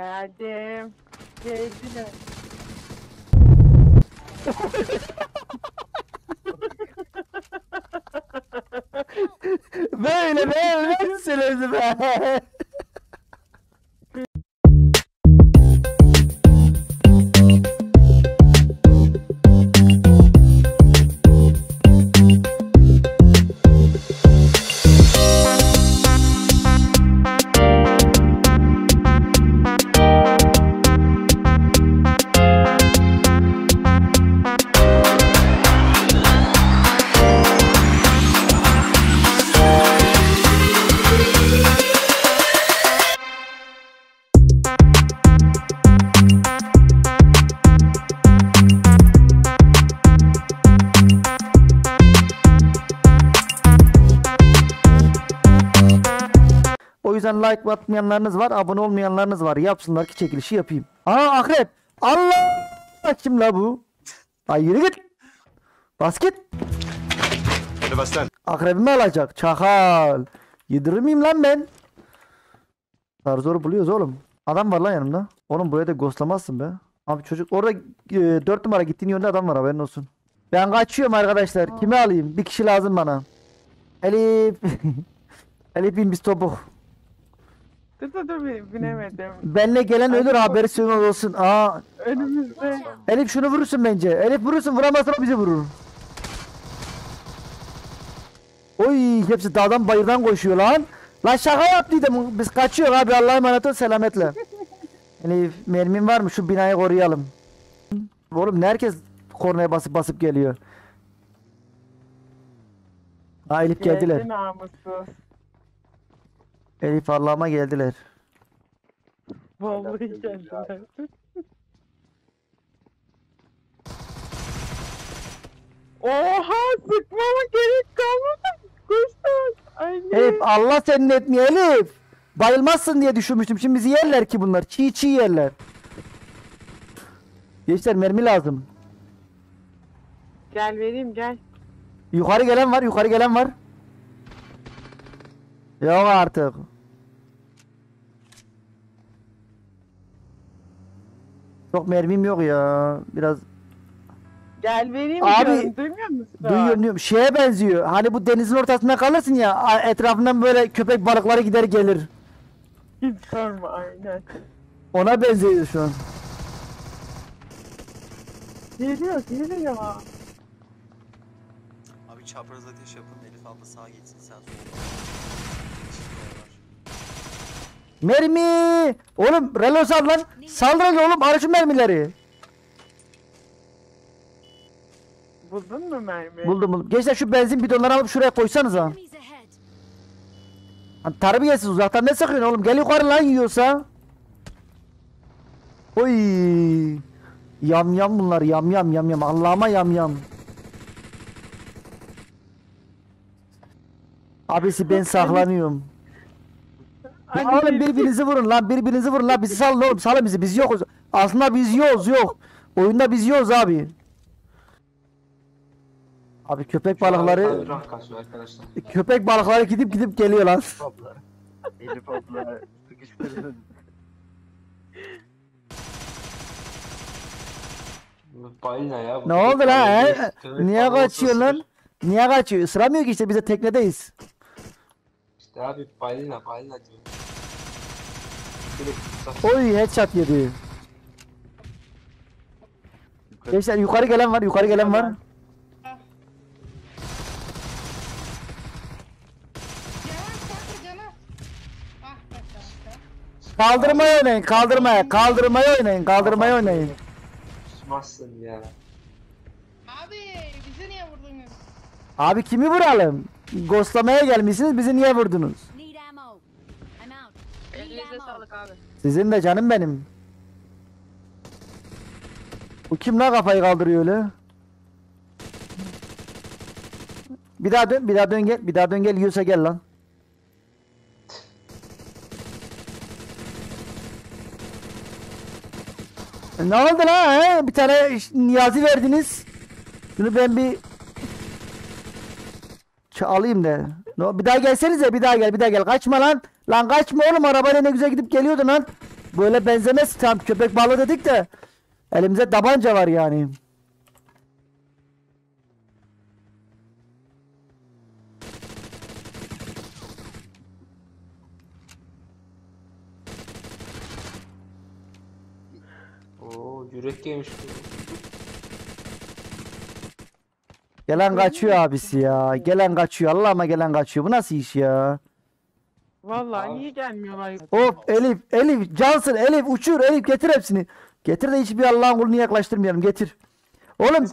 Geldim. Geldim. Böyle beğenmezsiniz be. O yüzden like atmayanlarınız var, abone olmayanlarınız var. Yapsınlar ki çekilişi yapayım. Aa akrep. Allah! Kim la bu? Ay yürü git. Bas git. Hadi bas lan. Akrebimi alacak. Çakal. Yedirir miyim lan ben? Zarzoru buluyoruz oğlum. Adam var lan yanımda. Oğlum buraya da ghostlamazsın be. Abi çocuk orada 4 numara gittiğin yönde adam var, haberin olsun. Ben kaçıyorum arkadaşlar. Aa. Kimi alayım? Bir kişi lazım bana. Elif. Elif bin biz topuk. Binemedim. Benle gelen ölür, haberi sönmez olsun. Aa. Önümüzde. Elif şunu vurursun bence. Elif vurursun, vuramazsa bizi vurur. Oy, hepsi dağdan bayırdan koşuyor lan. Lan şaka yaptıydım. Biz kaçıyoruz abi. Allah'a emanet ol, selametle. Elif mermin var mı? Şu binayı koruyalım. Oğlum herkes kornaya basıp basıp geliyor. Ha Elif geldiler. Geldi namussuz. Elif Allah'ıma geldiler. Vallahi geldiler. Oha, sıkmama gerek kalmadı. Koştum. Elif Allah senin etmiyor Elif. Bayılmazsın diye düşünmüştüm. Şimdi bizi yerler ki bunlar. Çiğ çiğ yerler. Gençler mermi lazım. Gel vereyim gel. Yukarı gelen var, yukarı gelen var. Yok artık. Çok mermim yok ya. Biraz gel vereyim abi, duymuyor musun? Duyuyorum. Şeye benziyor. Hani bu denizin ortasında kalırsın ya, etrafından böyle köpek balıkları gider gelir. Hiç sorma, aynen. Ona benziyor şu an. Geliyor, geliyor. Abi çapraz ateş yapın, Elif abla sağa gitsin, sen sola. Mermi! Oğlum relo sal lan. Saldırın oğlum aracın mermileri. Buldun mu mermi? Buldum buldum. Gençler şu benzin bidonları alıp şuraya koysanız ha. Hani terbiyesiz, uzaktan ne sıkıyorsun oğlum? Gel yukarı lan yiyorsa. Oy! Yam yam bunlar, yam yam yam yam. Allah'ıma yam yam. Abisi ben saklanıyorum. Oğlum birbirinizi vurun lan, birbirinizi vurun lan, bizi salın oğlum, salın bizi, biz yokuz aslında, biz yoz yok oyunda, biz yoz abi. Abi köpek balıkları, köpek balıkları gidip gidip geliyor lan. Elif abla sıkıştırın. Ne oldu lan he? Niye kaçıyor lan? Niye kaçıyor? Isıramıyor ki işte, bize teknedeyiz. İşte abi balina balina diyor. Oy headshot yedi. Gençler yukarı gelen var, yukarı gelen var. Kaldırmaya oynayın, kaldırmaya, kaldırmaya oynayın, kaldırmaya oynayın. Susmazsın ya. Abi bizi niye vurdunuz? Abi kimi vuralım? Ghostlamaya gelmişsiniz, bizi niye vurdunuz? Elinize sağlık abi. Sizin de canım benim. Bu kim la kafayı kaldırıyor öyle? Bir daha dön, bir daha dön gel, bir daha dön gel, yiyorsa gel lan. Ne oldu la he? Bir tane Niyazi verdiniz. Bunu ben bir alayım da. No, bir daha gelsenize, bir daha gel, bir daha gel. Kaçma lan. Lan kaçma oğlum, arabayla ne güzel gidip geliyordun lan. Böyle benzemez tam köpek balığı dedik de. Elimizde tabanca var yani. Oo, yürek yemiş. Gelen kaçıyor abisi ya. Gelen kaçıyor. Allah'ıma gelen kaçıyor. Bu nasıl iş ya? Vallahi niye gelmiyorlar? Hop Elif, Elif cansın, Elif uçur, Elif getir hepsini. Getir de hiçbir Allah'ın kulunu yaklaştırmayalım, getir. Oğlum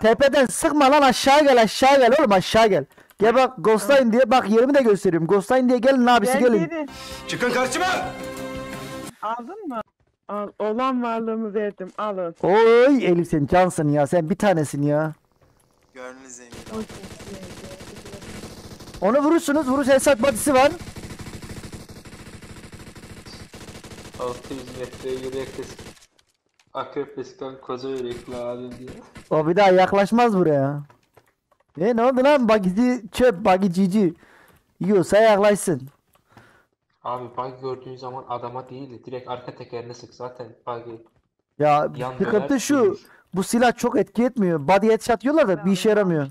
tepeden sıkma lan, aşağı gel, aşağı gel oğlum, aşağı gel. Gel bak ghostlayın diye, bak yerimi de gösteriyorum. Ghostlayın diye gelin abisi, gelin. Çıkın karşıma. Aldın mı? Al, olan varlığımı verdim, alın. Oy Elif sen cansın ya, sen bir tanesin ya. Gönlü zengin. Onu vurursunuz, vuruş hesap batisi var. 600 metre yürek kesik. Akrep kesikten koza yürekli adil diyor. O bir daha yaklaşmaz buraya. Ne oldu lan bagici çöp, bagi cici. Yiyorsa yaklaşsın. Abi bagi gördüğün zaman adama değil, direkt arka tekerine sık zaten bagi. Ya sıkıntı şu, bu silah çok etki etmiyor. Body headshot diyorlar da bir işe yaramıyor.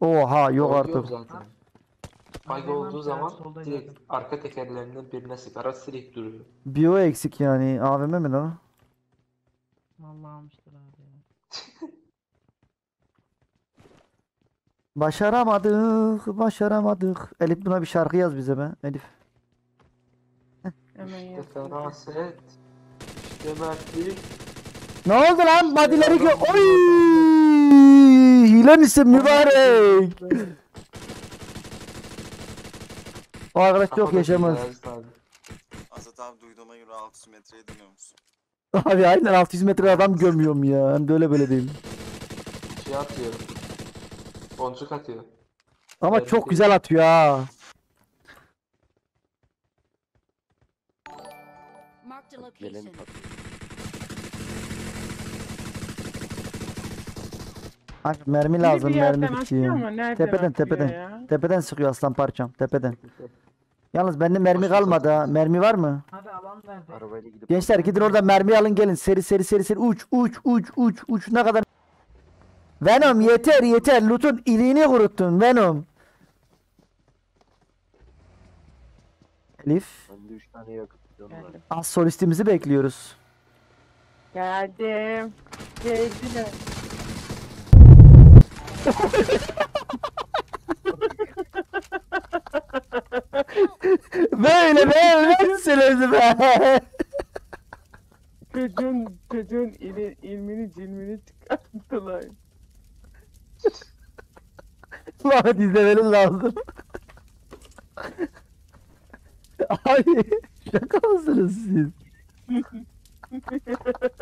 Oha yok artık. Bagi olduğu zaman direkt arka tekerlerinden birine sık, araç direkt duruyor. Bir o eksik yani, AVM mi lan? Vallahi almıştır abi. Başaramadık, başaramadık. Elif buna bir şarkı yaz bize be, Elif. İşte feraset, işte mertlik. Ne oldu lan? Badileri gö... Oy! Hilen isim mübarek! O arkadaş çok yaşamaz. Azat abi duyduğuma göre 600 metreye dönüyor musun? Abi aynen 600 metre adam gömüyorum ya. Hem de öyle böyle değil. Şey atıyor. Boncuk atıyor. Ama evet, çok güzel atıyor ha. Aç mermi lazım, mermi bitiyor. Tepeden sıkıyor aslan parçam, tepeden. Yalnız bende mermi kalmadı ha. Mermi var mı? Hadi alan nerede? Gençler gidin orada mermi alın gelin. Seri uç ne kadar. Venom yeter yeter, loot'un iliğini kuruttun Venom. Elif. Az solistimizi bekliyoruz. Geldim. Geldim. Böyle beğenmezsiniz be. Çocuğun ilmini cilmini çıkarttılar. Lan izlemeniz lazım. Abi şaka mısınız siz?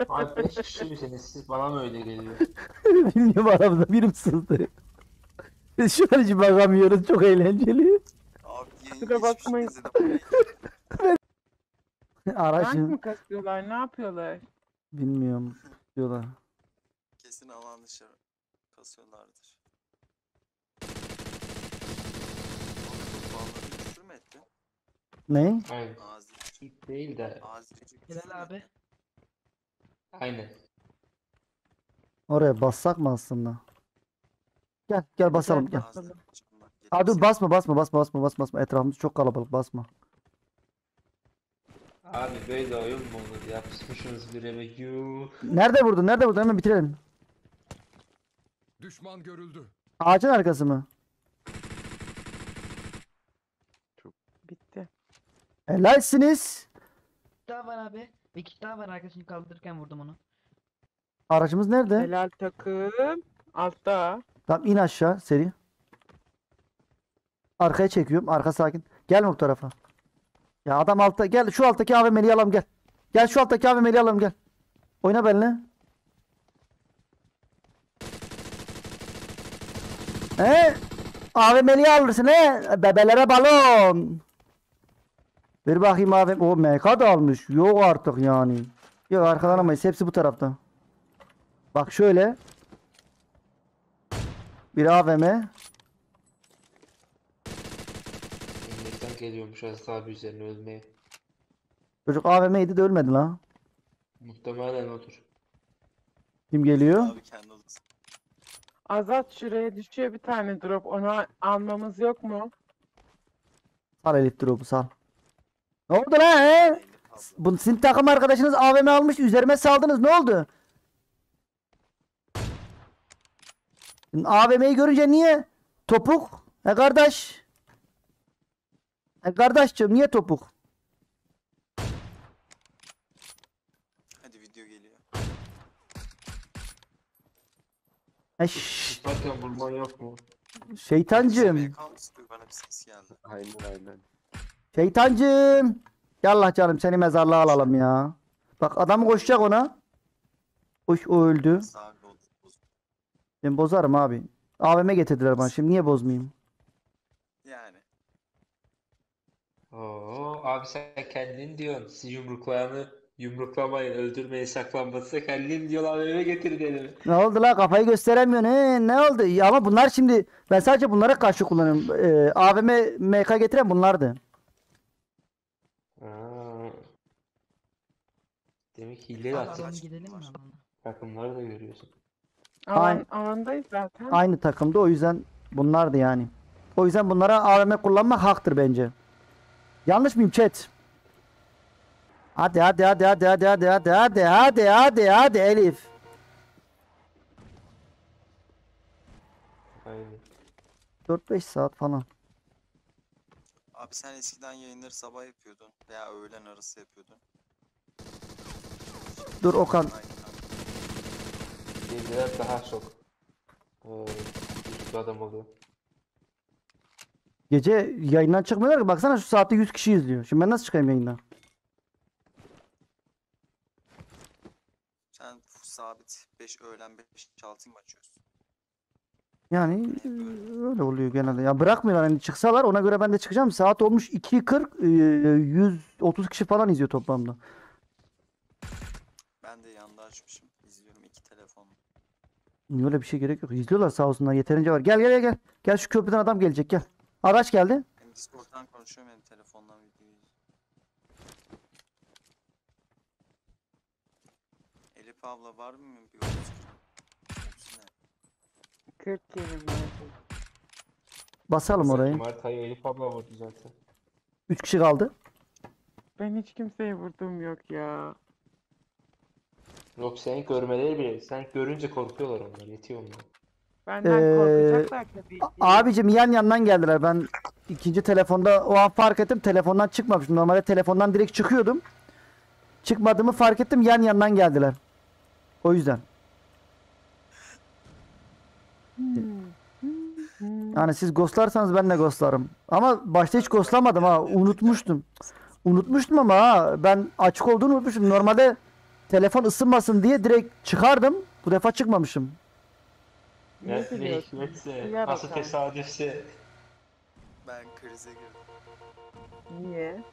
Abi 5 kişi misiniz siz, bana mı öyle geliyor? Bilmiyorum, aramızda birim sızdı. Biz şu an hiç bakamıyoruz, çok eğlenceli. Sıra bakmayın. Araç mı kaçıyorlar, ne yapıyorlar? Bilmiyorum, diyorlar. Kesin alan dışarı kasıyorlardır. Ne? Aynen. Azircik değil de. Bilal abi. Aynen. Oraya bassak mı aslında? Gel gel basalım gel. Abi basma etrafımız çok kalabalık, basma. Abi böyle oyun mu olur, yapışmışsınız bir eve yuuu. Nerede vurdun hemen bitirelim. Düşman görüldü. Ağacın arkası mı? Çok bitti. Helalsiniz. Bir daha var abi, iki daha var, arkasını kaldırırken vurdum onu. Aracımız nerede? Helal takım altta. Tamam in aşağı seri. Arkaya çekiyorum, arka sakin. Gelme bu tarafa. Ya adam altta, gel şu alttaki AVM'liyi alalım gel. Gel şu alttaki AVM'liyi alalım gel. Oyna benimle. AVM'liyi alırsın he? Bebelere balon. Bir bakayım AVM. O MK da almış. Yok artık yani. Yok arkadanamayız, hepsi bu tarafta. Bak şöyle. Bir AVM. Geliyormuş az daha bir üzerine ölmeye. Çocuk AVM'ydi de ölmedi lan. Muhtemelen otur. Kim geliyor? Abi kendi odası. Azat şuraya düşüyor bir tane drop. Onu almamız yok mu? Sal Elif drop'u sal. Ne oldu lan he? Bu sizin takım arkadaşınız AVM almış, üzerime saldınız, ne oldu? AVM'yi görünce niye topuk? He kardeş. He kardeşciğim niye topuk? Hadi video geliyor. Eş. Zaten vurman yok mu? Şeytancığım. Bana bir ses geldi. Aynen. Şeytancığım. Yallah canım seni mezarlığa alalım ya. Bak adam koşacak ona. Koş, o öldü. Ben bozarım abi. AVM getirdiler bana şimdi, niye bozmayayım? Yani. Oo abi sen kendin diyorsun. Siz yumruklamayın, öldürmeyi, saklanması, kendin diyorlar AVM getir dedim. Ne oldu la, kafayı gösteremiyorsun he, ne oldu? Ya ama bunlar şimdi, ben sadece bunlara karşı kullanıyorum. AVM MK getiren bunlardı. Demek ki hile atacak. Takımları da görüyorsun. Alandayız zaten. Aynı takımda, o yüzden bunlardı yani. O yüzden bunlara AVM kullanmak haktır bence. Yanlış mıyım chat? Hadi hadi hadi hadi hadi hadi hadi hadi hadi hadi hadi Elif. Aynen. 4-5 saat falan. Abi sen eskiden yayınları sabah yapıyordun veya öğlen arası yapıyordun. Dur Okan. Biraz daha çok adam oluyor. Gece yayından çıkmıyorlar ki, baksana şu saatte 100 kişi izliyor. Şimdi ben nasıl çıkayım yayından? Sen sabit 5 öğlen 5-6 mı açıyorsun? Yani öyle oluyor genelde. Ya bırakmıyorlar hani, çıksalar ona göre ben de çıkacağım. Saat olmuş 2:40, 130 kişi falan izliyor toplamda. Ben de yanda açmışım. İzliyorum iki telefonla. Niye öyle bir şey gerek yok. İzliyorlar sağ olsunlar. Yeterince var. Gel gel gel. Gel şu köprüden adam gelecek gel. Araç geldi. Hem Discord'dan konuşuyorum hem telefondan videoyu. Elif abla var mı? Bir 40 kere basalım orayı. Mart ayı Elif abla vurdu zaten. 3 kişi kaldı. Ben hiç kimseye vurdum yok ya. Yok seni görmeleri bile, sen görünce korkuyorlar onlar, yetiyor onlar. Benden korkacaklar tabii ki. Abicim yan yandan geldiler, ben ikinci telefonda o an fark ettim, telefondan çıkmamıştım, normalde telefondan direkt çıkıyordum. Çıkmadığımı fark ettim, yan yandan geldiler. O yüzden. Yani siz ghostlarsanız ben de ghostlarım. Ama başta hiç ghostlamadım ha, unutmuştum. Unutmuştum ama ha, ben açık olduğunu unutmuştum. Normalde telefon ısınmasın diye direkt çıkardım. Bu defa çıkmamışım. Ne hikmetse, nasıl tesadüfse. Ben krize girdim. Niye?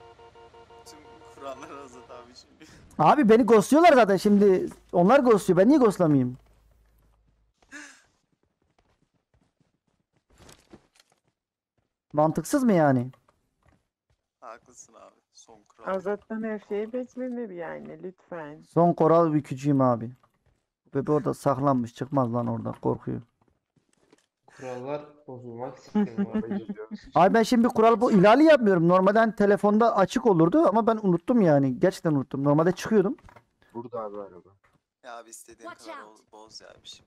Tüm kurallar hazır abi şimdi. Abi beni ghostluyorlar zaten şimdi. Onlar ghostluyor, ben niye ghostlamayayım? Mantıksız mı yani? Haklısın abi. Son kural. Azat'tan her şeyi beklenir yani, lütfen. Son kural bükücüyüm abi. Bebe orada saklanmış, çıkmaz lan oradan, korkuyor. Kurallar bozulmak sistemi aracı diyoruz. Abi ben şimdi kural bu ihlali yapmıyorum. Normalde hani telefonda açık olurdu ama ben unuttum yani. Gerçekten unuttum. Normalde çıkıyordum. Burada abi araba. Ya abi istediğin kadar boz yapmışım.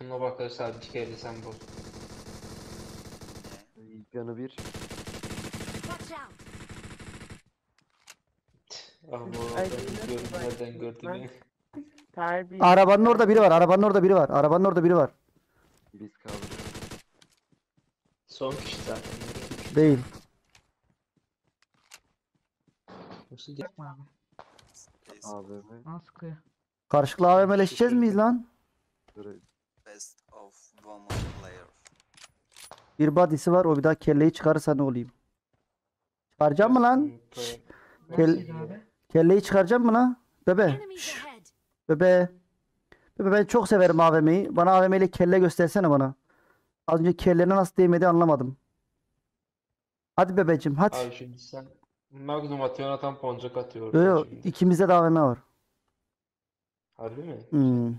Bununla bakar sadece bir kere sen boz. Yanı bir. Arabanın orada biri var. Arabanın orada biri var. Biz kaldık. Son kişi zaten. Değil. AVM. Karşılıklı AVM'leşeceğiz miyiz lan? Best of one player. Bir badisi var, o bir daha kelleyi çıkarırsa ne olayım? Çıkaracağım mı lan? Kelleyi çıkaracağım mı lan? Bebe. Bebe. Bebe ben çok severim AVM'yi. Bana AVM ile kelle göstersene bana. Az önce kellerine nasıl değmedi anlamadım. Hadi bebeciğim hadi. Abi şimdi sen Magnum atıyorsun, atan poncak atıyor. Yok şimdi. İkimizde de AVM var. Harbi mi? Hmm.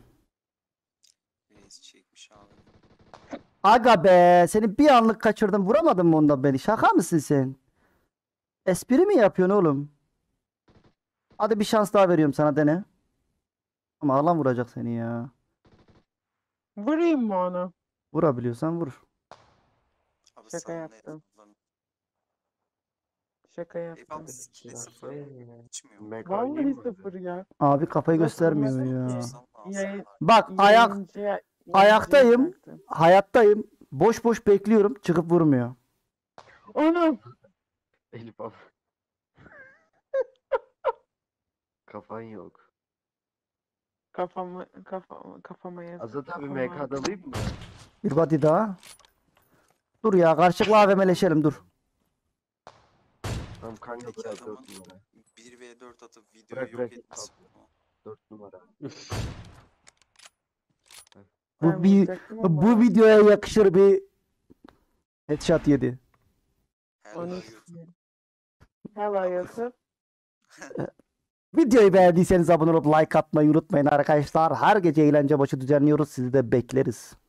Aga be, seni bir anlık kaçırdım, vuramadın mı onda beni? Şaka mısın sen? Espri mi yapıyorsun oğlum? Hadi bir şans daha veriyorum sana, dene. Ama alan vuracak seni ya. Vurayım mı ona? Vurabiliyorsan vur. Abi şaka yaptım. Şaka yaptım. Vallahi sıfır ya. Abi kafayı göstermiyor ya. Bak ayaktayım. Hayattayım. Boş boş bekliyorum. Çıkıp vurmuyor. Onu. Elif abi. Kafan yok. Kafama yazık. Azat abi MK'da alayım mı? Bir body daha. Dur ya, karşılıklı AVM'leşelim dur. Tamam kanka, 1v4 atıp videoyu yok etmez. 4 numara. Bu videoya yakışır bir headshot yedi. Hello YouTube. Videoyu beğendiyseniz abone olup like atmayı unutmayın arkadaşlar. Her gece eğlence başı düzenliyoruz. Sizi de bekleriz.